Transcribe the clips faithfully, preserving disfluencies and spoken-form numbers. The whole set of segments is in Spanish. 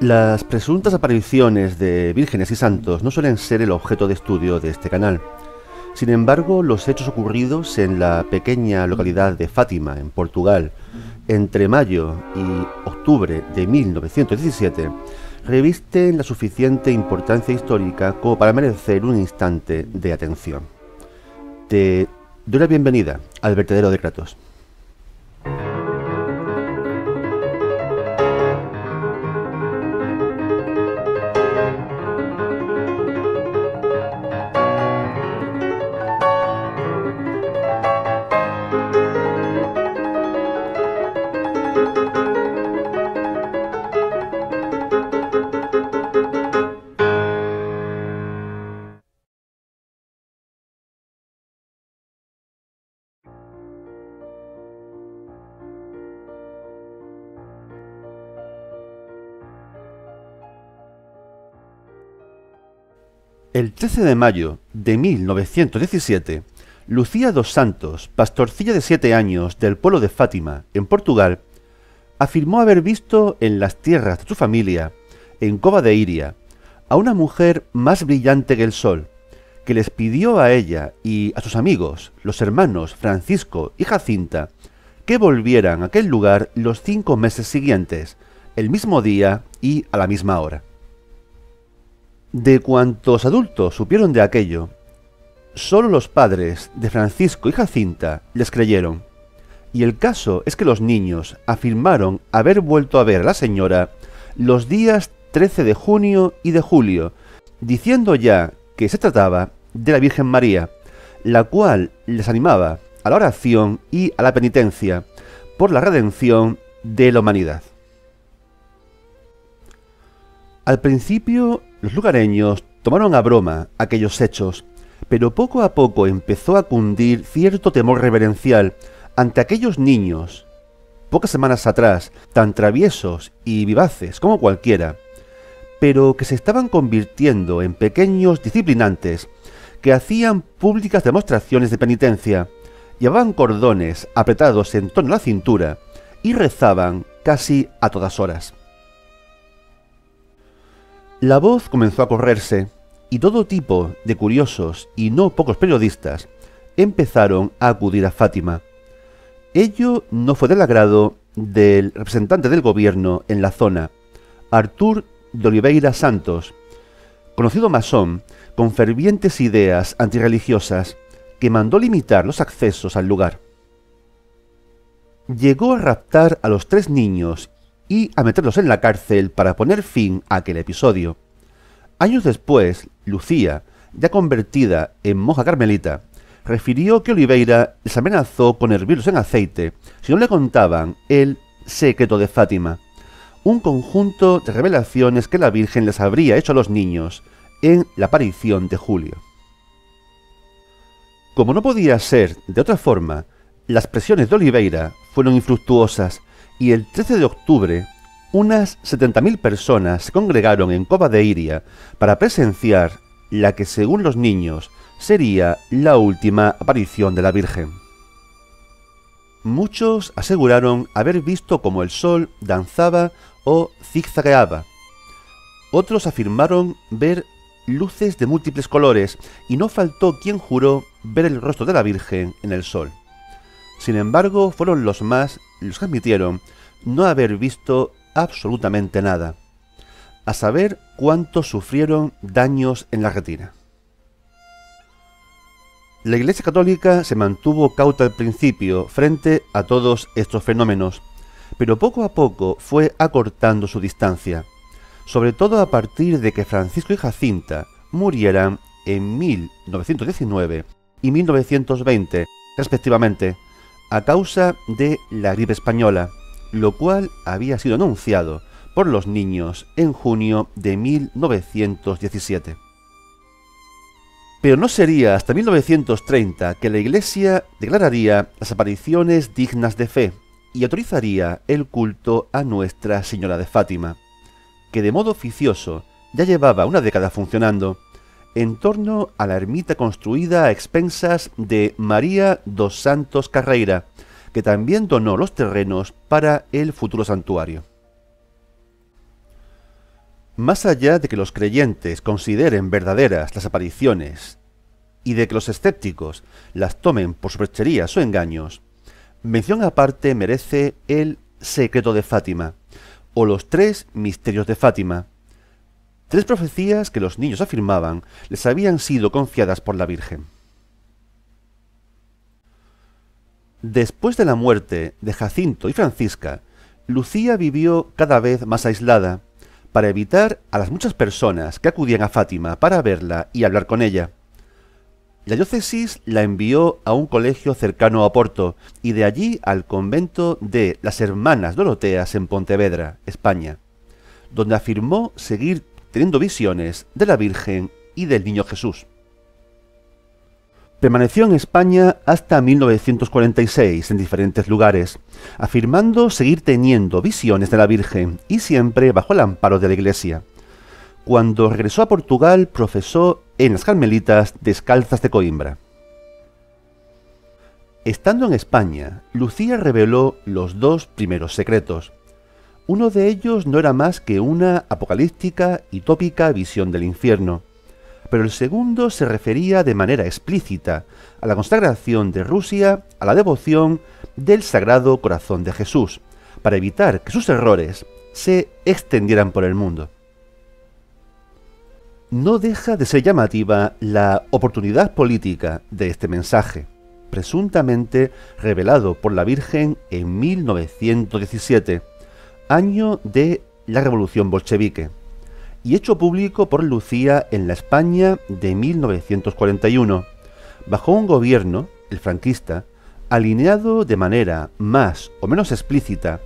Las presuntas apariciones de vírgenes y santos no suelen ser el objeto de estudio de este canal. Sin embargo, los hechos ocurridos en la pequeña localidad de Fátima, en Portugal, entre mayo y octubre de mil novecientos diecisiete, revisten la suficiente importancia histórica como para merecer un instante de atención. Te doy la bienvenida al vertedero de Kratos. El trece de mayo de mil novecientos diecisiete, Lucía dos Santos, pastorcilla de siete años del pueblo de Fátima, en Portugal, afirmó haber visto en las tierras de su familia, en Cova de Iria, a una mujer más brillante que el sol, que les pidió a ella y a sus amigos, los hermanos Francisco y Jacinta, que volvieran a aquel lugar los cinco meses siguientes, el mismo día y a la misma hora. De cuantos adultos supieron de aquello, solo los padres de Francisco y Jacinta les creyeron, y el caso es que los niños afirmaron haber vuelto a ver a la señora los días trece de junio y de julio, diciendo ya que se trataba de la Virgen María, la cual les animaba a la oración y a la penitencia por la redención de la humanidad. Al principio, los lugareños tomaron a broma aquellos hechos, pero poco a poco empezó a cundir cierto temor reverencial ante aquellos niños, pocas semanas atrás, tan traviesos y vivaces como cualquiera, pero que se estaban convirtiendo en pequeños disciplinantes que hacían públicas demostraciones de penitencia, llevaban cordones apretados en torno a la cintura y rezaban casi a todas horas. La voz comenzó a correrse y todo tipo de curiosos y no pocos periodistas empezaron a acudir a Fátima. Ello no fue del agrado del representante del gobierno en la zona, Artur de Oliveira Santos, conocido masón con fervientes ideas antirreligiosas, que mandó limitar los accesos al lugar. Llegó a raptar a los tres niños y a meterlos en la cárcel para poner fin a aquel episodio. Años después, Lucía, ya convertida en monja carmelita, refirió que Oliveira les amenazó con hervirlos en aceite si no le contaban el secreto de Fátima, un conjunto de revelaciones que la Virgen les habría hecho a los niños en la aparición de julio. Como no podía ser de otra forma, las presiones de Oliveira fueron infructuosas, y el trece de octubre, unas setenta mil personas se congregaron en Cova de Iria para presenciar la que, según los niños, sería la última aparición de la Virgen. Muchos aseguraron haber visto cómo el sol danzaba o zigzagueaba. Otros afirmaron ver luces de múltiples colores y no faltó quien juró ver el rostro de la Virgen en el sol. Sin embargo, fueron los más los que admitieron no haber visto absolutamente nada, a saber cuántos sufrieron daños en la retina. La Iglesia Católica se mantuvo cauta al principio frente a todos estos fenómenos, pero poco a poco fue acortando su distancia, sobre todo a partir de que Francisco y Jacinta murieran en mil novecientos diecinueve y mil novecientos veinte, respectivamente, a causa de la gripe española, lo cual había sido anunciado por los niños en junio de mil novecientos diecisiete. Pero no sería hasta mil novecientos treinta que la Iglesia declararía las apariciones dignas de fe y autorizaría el culto a Nuestra Señora de Fátima, que de modo oficioso ya llevaba una década funcionando, en torno a la ermita construida a expensas de María dos Santos Carreira, que también donó los terrenos para el futuro santuario. Más allá de que los creyentes consideren verdaderas las apariciones y de que los escépticos las tomen por supercherías o engaños, mención aparte merece el Secreto de Fátima, o los tres misterios de Fátima, tres profecías que los niños afirmaban les habían sido confiadas por la Virgen. Después de la muerte de Jacinto y Francisca, Lucía vivió cada vez más aislada, para evitar a las muchas personas que acudían a Fátima para verla y hablar con ella. La diócesis la envió a un colegio cercano a Porto y de allí al convento de las Hermanas Doroteas en Pontevedra, España, donde afirmó seguir teniendo visiones de la Virgen y del Niño Jesús. Permaneció en España hasta mil novecientos cuarenta y seis en diferentes lugares, afirmando seguir teniendo visiones de la Virgen y siempre bajo el amparo de la Iglesia. Cuando regresó a Portugal, profesó en las Carmelitas Descalzas de Coimbra. Estando en España, Lucía reveló los dos primeros secretos. Uno de ellos no era más que una apocalíptica y tópica visión del infierno, pero el segundo se refería de manera explícita a la consagración de Rusia a la devoción del Sagrado Corazón de Jesús, para evitar que sus errores se extendieran por el mundo. No deja de ser llamativa la oportunidad política de este mensaje, presuntamente revelado por la Virgen en mil novecientos diecisiete, año de la Revolución Bolchevique, y hecho público por Lucía en la España de mil novecientos cuarenta y uno, bajo un gobierno, el franquista, alineado de manera más o menos explícita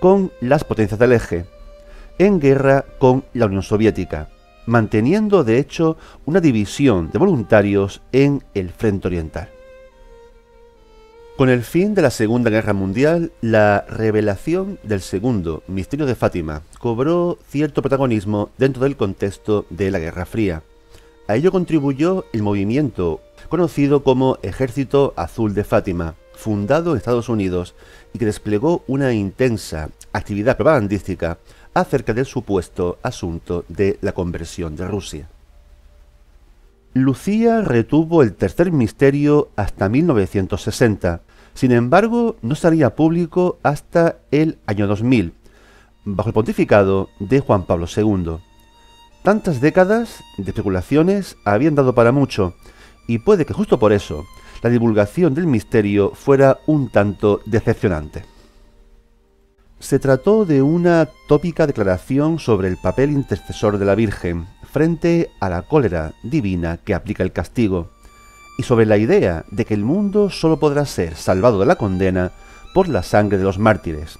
con las potencias del eje, en guerra con la Unión Soviética, manteniendo de hecho una división de voluntarios en el frente oriental. Con el fin de la Segunda Guerra Mundial, la revelación del segundo misterio de Fátima cobró cierto protagonismo dentro del contexto de la Guerra Fría. A ello contribuyó el movimiento conocido como Ejército Azul de Fátima, fundado en Estados Unidos y que desplegó una intensa actividad propagandística acerca del supuesto asunto de la conversión de Rusia. Lucía retuvo el tercer misterio hasta mil novecientos sesenta, sin embargo no salía público hasta el año dos mil, bajo el pontificado de Juan Pablo segundo. Tantas décadas de especulaciones habían dado para mucho, y puede que justo por eso la divulgación del misterio fuera un tanto decepcionante. Se trató de una tópica declaración sobre el papel intercesor de la Virgen frente a la cólera divina que aplica el castigo, y sobre la idea de que el mundo solo podrá ser salvado de la condena por la sangre de los mártires.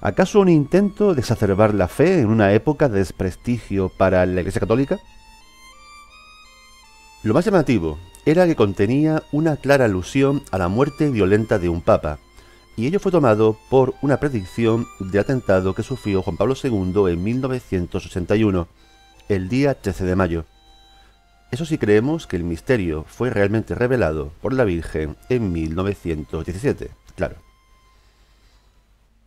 ¿Acaso un intento de exacerbar la fe en una época de desprestigio para la Iglesia Católica? Lo más llamativo era que contenía una clara alusión a la muerte violenta de un papa, y ello fue tomado por una predicción del atentado que sufrió Juan Pablo segundo en mil novecientos ochenta y uno, el día trece de mayo. Eso sí, creemos que el misterio fue realmente revelado por la Virgen en mil novecientos diecisiete, claro.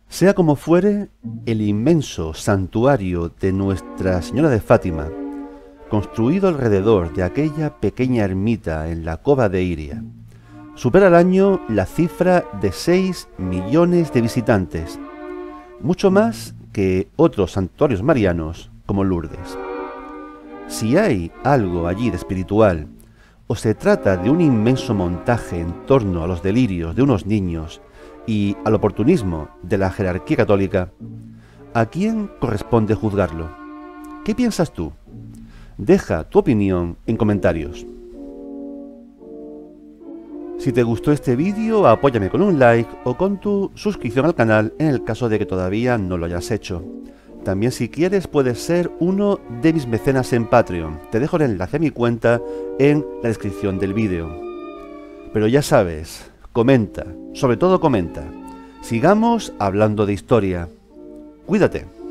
Sea como fuere, el inmenso santuario de Nuestra Señora de Fátima, construido alrededor de aquella pequeña ermita en la Cova de Iria, supera al año la cifra de seis millones de visitantes, mucho más que otros santuarios marianos como Lourdes. Si hay algo allí de espiritual, o se trata de un inmenso montaje en torno a los delirios de unos niños y al oportunismo de la jerarquía católica, ¿a quién corresponde juzgarlo? ¿Qué piensas tú? Deja tu opinión en comentarios. Si te gustó este vídeo, apóyame con un like o con tu suscripción al canal en el caso de que todavía no lo hayas hecho. También, si quieres, puedes ser uno de mis mecenas en Patreon. Te dejo el enlace a mi cuenta en la descripción del vídeo. Pero ya sabes, comenta, sobre todo comenta. Sigamos hablando de historia. Cuídate.